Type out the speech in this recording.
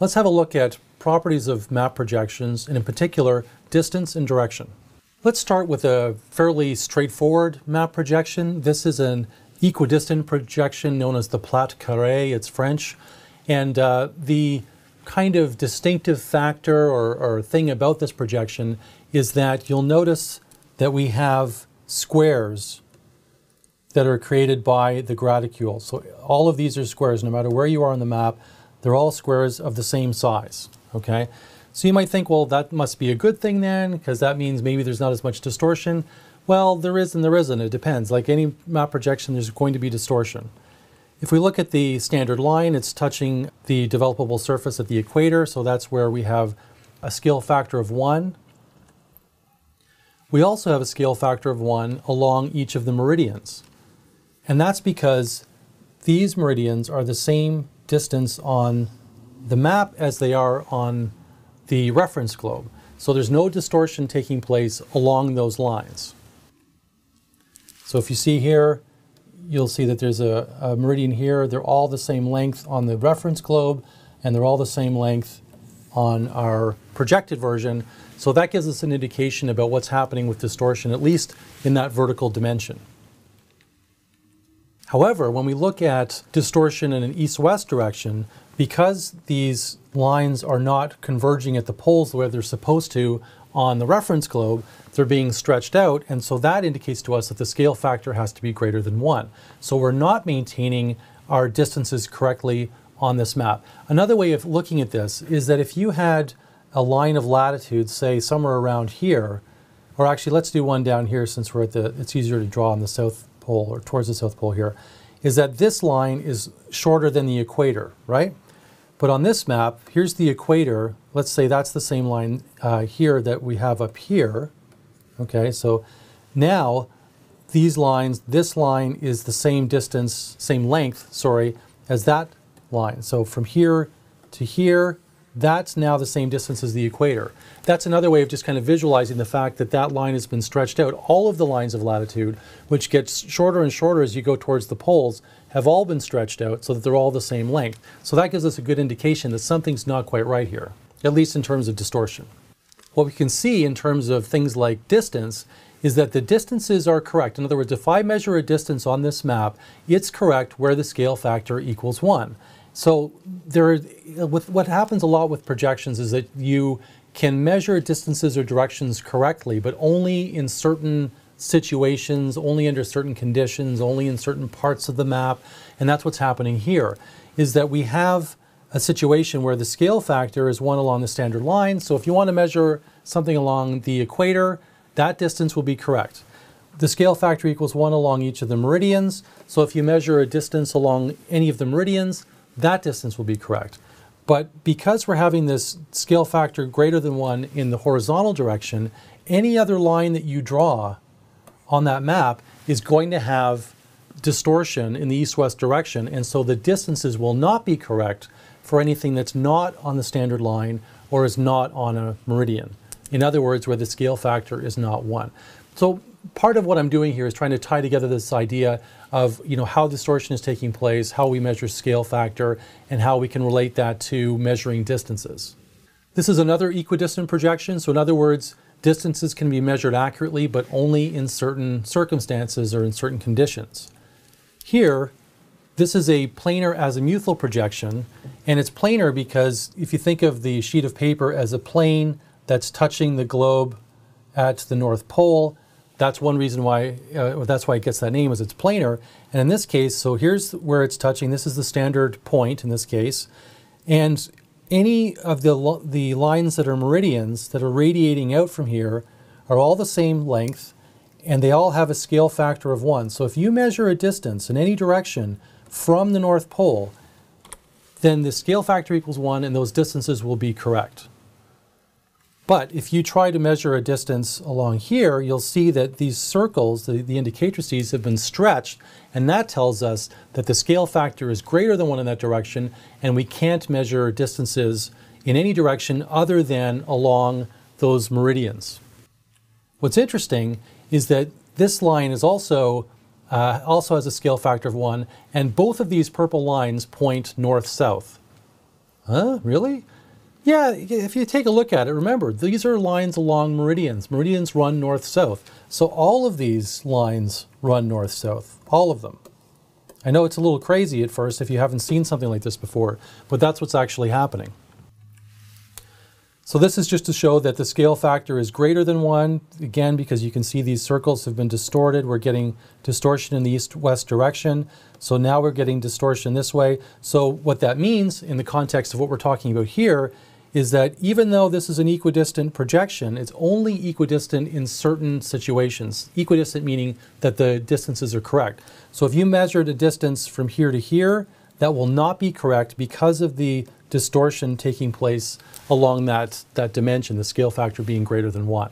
Let's have a look at properties of map projections, and in particular, distance and direction. Let's start with a fairly straightforward map projection. This is an equidistant projection known as the Plate Carrée, it's French. And the kind of distinctive factor or thing about this projection is that you'll notice that we have squares that are created by the graticule. So all of these are squares, no matter where you are on the map, they're all squares of the same size, okay? So you might think, well, that must be a good thing then, because that means maybe there's not as much distortion. Well, there is and there isn't, it depends. Like any map projection, there's going to be distortion. If we look at the standard line, it's touching the developable surface at the equator, so that's where we have a scale factor of 1. We also have a scale factor of 1 along each of the meridians. And that's because these meridians are the same distance on the map as they are on the reference globe. So there's no distortion taking place along those lines. So if you see here, you'll see that there's a meridian here. They're all the same length on the reference globe, and they're all the same length on our projected version. So that gives us an indication about what's happening with distortion, at least in that vertical dimension. However, when we look at distortion in an east-west direction, because these lines are not converging at the poles the way they're supposed to on the reference globe, they're being stretched out, and so that indicates to us that the scale factor has to be greater than 1. So we're not maintaining our distances correctly on this map. Another way of looking at this is that if you had a line of latitude, say somewhere around here, or actually let's do one down here since we're at the, it's easier to draw on the south pole or towards the south pole here, is that this line is shorter than the equator, right? But on this map, here's the equator. Let's say that's the same line here that we have up here. Okay, so now these lines, this line is the same distance, same length, sorry, as that line. So from here to here, that's now the same distance as the equator. That's another way of just kind of visualizing the fact that that line has been stretched out. All of the lines of latitude, which gets shorter and shorter as you go towards the poles, have all been stretched out so that they're all the same length. So that gives us a good indication that something's not quite right here, at least in terms of distortion. What we can see in terms of things like distance is that the distances are correct. In other words, if I measure a distance on this map, it's correct where the scale factor equals 1. So what happens a lot with projections is that you can measure distances or directions correctly, but only in certain situations, only under certain conditions, only in certain parts of the map. And that's what's happening here, is that we have a situation where the scale factor is 1 along the standard line. So if you want to measure something along the equator, that distance will be correct. The scale factor equals 1 along each of the meridians. So if you measure a distance along any of the meridians, that distance will be correct. But because we're having this scale factor greater than 1 in the horizontal direction, any other line that you draw on that map is going to have distortion in the east-west direction, and so the distances will not be correct for anything that's not on the standard line or is not on a meridian. In other words, where the scale factor is not 1. So part of what I'm doing here is trying to tie together this idea of, you know, how distortion is taking place, how we measure scale factor, and how we can relate that to measuring distances. This is another equidistant projection. So in other words, distances can be measured accurately, but only in certain circumstances or in certain conditions. Here, this is a planar azimuthal projection, and it's planar because if you think of the sheet of paper as a plane that's touching the globe at the North Pole, that's one reason why, that's why it gets that name, is it's planar. And in this case, so here's where it's touching. This is the standard point in this case. And any of the lines that are meridians that are radiating out from here are all the same length, and they all have a scale factor of 1. So if you measure a distance in any direction from the North Pole, then the scale factor equals 1 and those distances will be correct. But if you try to measure a distance along here, you'll see that these circles, the indicatrices, have been stretched, and that tells us that the scale factor is greater than 1 in that direction, and we can't measure distances in any direction other than along those meridians. What's interesting is that this line is also has a scale factor of 1, and both of these purple lines point north-south. Huh? Really? Yeah, if you take a look at it, remember, these are lines along meridians. Meridians run north-south. So all of these lines run north-south, all of them. I know it's a little crazy at first if you haven't seen something like this before, but that's what's actually happening. So this is just to show that the scale factor is greater than 1, again, because you can see these circles have been distorted. We're getting distortion in the east-west direction. So now we're getting distortion this way. So what that means in the context of what we're talking about here is that even though this is an equidistant projection, it's only equidistant in certain situations. Equidistant meaning that the distances are correct. So if you measured a distance from here to here, that will not be correct because of the distortion taking place along that dimension, the scale factor being greater than 1.